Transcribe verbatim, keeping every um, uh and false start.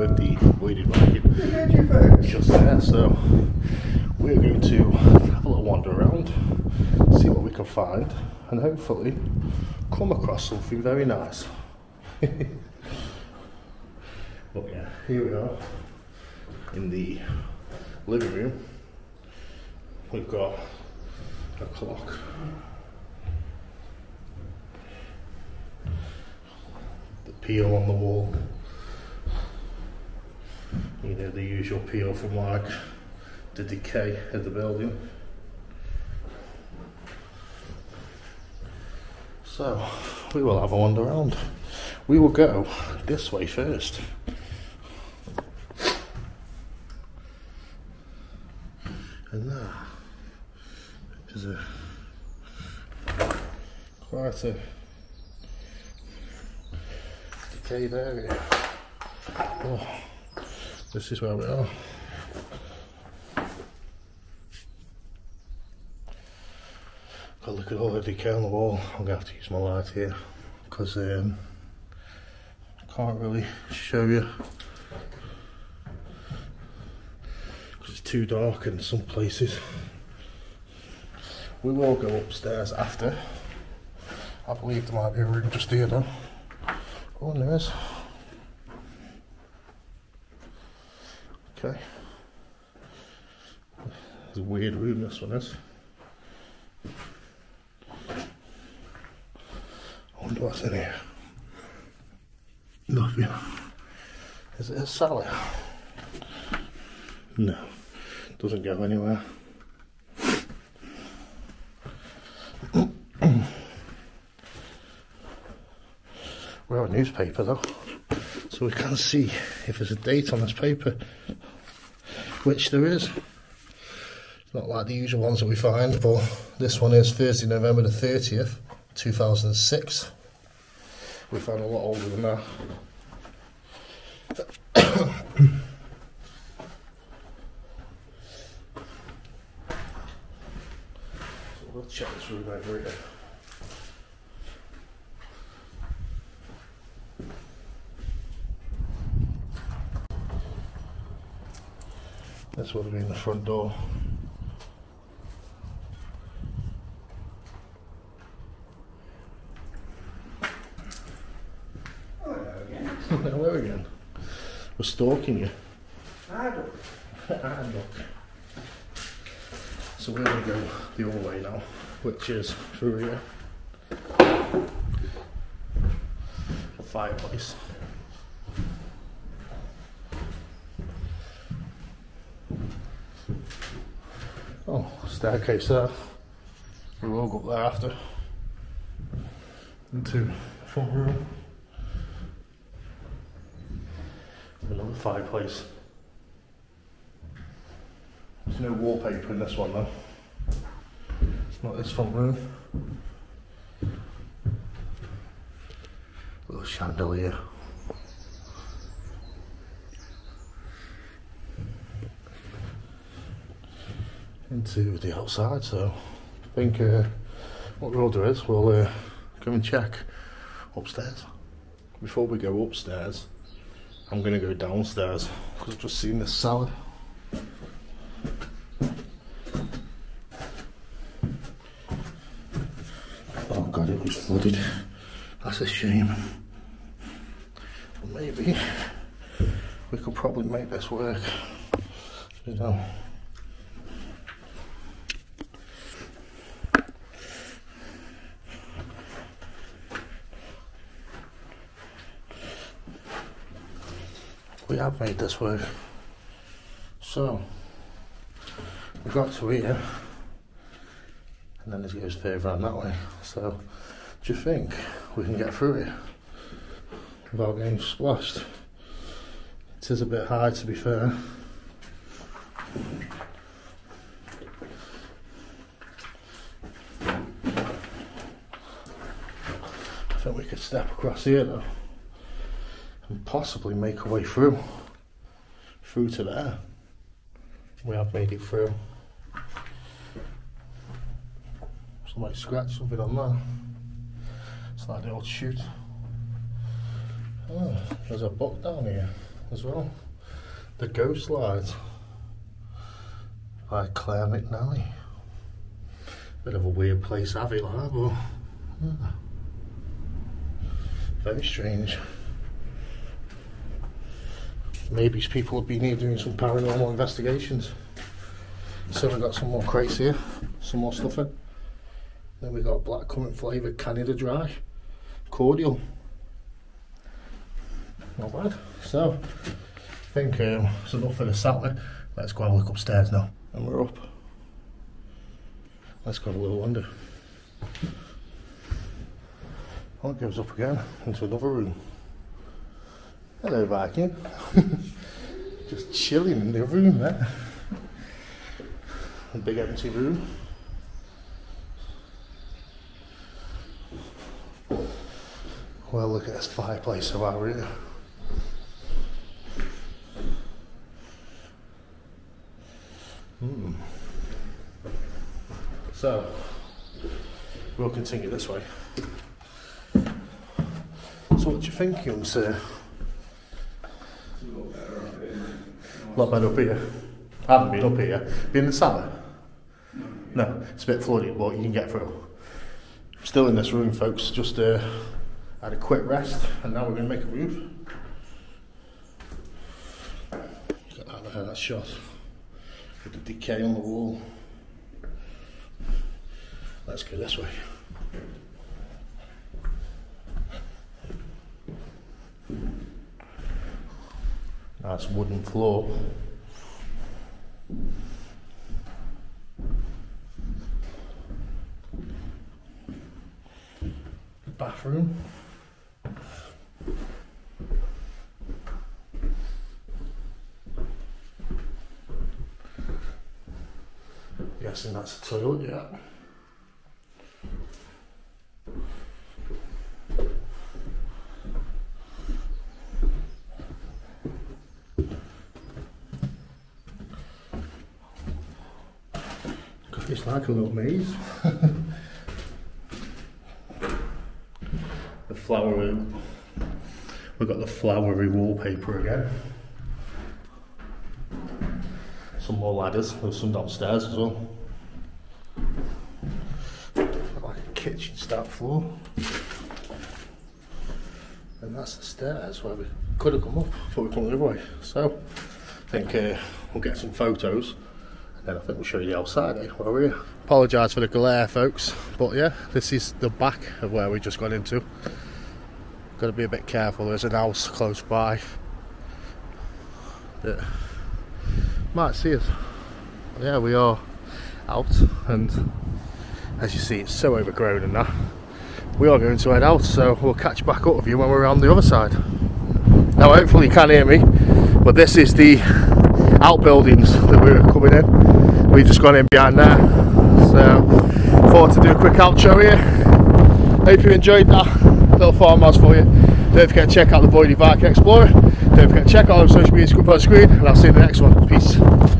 with the Voidy Vark. Just there, so we're going to have a little wander around, see what we can find, and hopefully come across something very nice. But yeah, here we are in the living room. We've got a clock. The peel on the wall. You know, the usual peel from like the decay of the building. So we will have a wander around. We will go this way first. And that is a quite a decayed area. Oh, this is where we are. Got a look at all the decay on the wall. I'm gonna have to use my light here because um, I can't really show you. Too dark in some places. We will go upstairs after. I believe there might be a room just here though. Oh, there is. Okay. It's a weird room, this one is. I wonder what's in here. Nothing. Is it a cellar? No. Doesn't go anywhere. We have a newspaper though, so we can see if there's a date on this paper, which there is. It's not like the usual ones that we find, but this one is Thursday November the thirtieth two thousand six. We found a lot older than that. We'll check this room over here. This would have been the front door. Hello again. Hello again. We're stalking you. I don't. I don't. So we're going to go the other way now, which is through here. A fireplace. Oh, staircase there. We will go up there after. Into the front room. Another fireplace. No wallpaper in this one though. It's not this front room. Little chandelier. Into the outside, so I think uh, what we'll do is we'll uh, go and check upstairs. Before we go upstairs, I'm going to go downstairs because I've just seen this salad. Flooded. That's a shame. But maybe we could probably make this work. You know. We have made this work. So we got to here, and then it goes further around that way. So. Do you think we can get through it without getting splashed? It is a bit high, to be fair. I think we could step across here though and possibly make our way through, through to there. We have made it through. Somebody scratched something on that. It's like the old chute. Oh, there's a book down here. as well. The Ghost Light by Claire McNally. Bit of a weird place to have it like that, but yeah. Very strange. Maybe it's people have been here doing some paranormal investigations. So we've got some more crates here, some more stuffing. Then we've got blackcurrant flavoured Canada Dry cordial. Not bad. So, I think um, it's enough for the Saturday. Let's go have a look upstairs now. And we're up. Let's go have a little wander. Well, it goes up again into another room. Hello, Viking. Just chilling in the room, eh? A big empty room. Well, look at this fireplace of our here. Hmm. So, we'll continue this way. So what do you think, young sir? A lot better up here. I haven't been up here. Been in the cellar? No, it's a bit flooded, but you can get through. Still in this room, folks, just uh, had a quick rest, and now we're going to make a move. Look at that there, that shot. With the decay on the wall. Let's go this way. Nice wooden floor. Bathroom. Guessing that's a toilet, yeah. It's like a little maze. The flowery, we've got the flowery wallpaper again. Some more ladders, there's some downstairs as well. Like a kitchen style floor. And that's the stairs where we could have come up, but we come the other way. So I think uh, we'll get some photos. Then I think we'll show you the outside eh, while we're here. Apologise for the glare, folks, but yeah, this is the back of where we just got into. Got to be a bit careful, there's an house close by that might see us. Yeah, we are out, and as you see, it's so overgrown and that. We are going to head out, so we'll catch back up with you when we're on the other side. Now, hopefully you can hear me, but this is the outbuildings that we were coming in. We've just gone in behind there, so thought to do a quick outro here. Hope you enjoyed that little farmhouse for you. Don't forget to check out the Voidy Vark Explorer. Don't forget to check out our social media up on the screen, and I'll see you in the next one. Peace.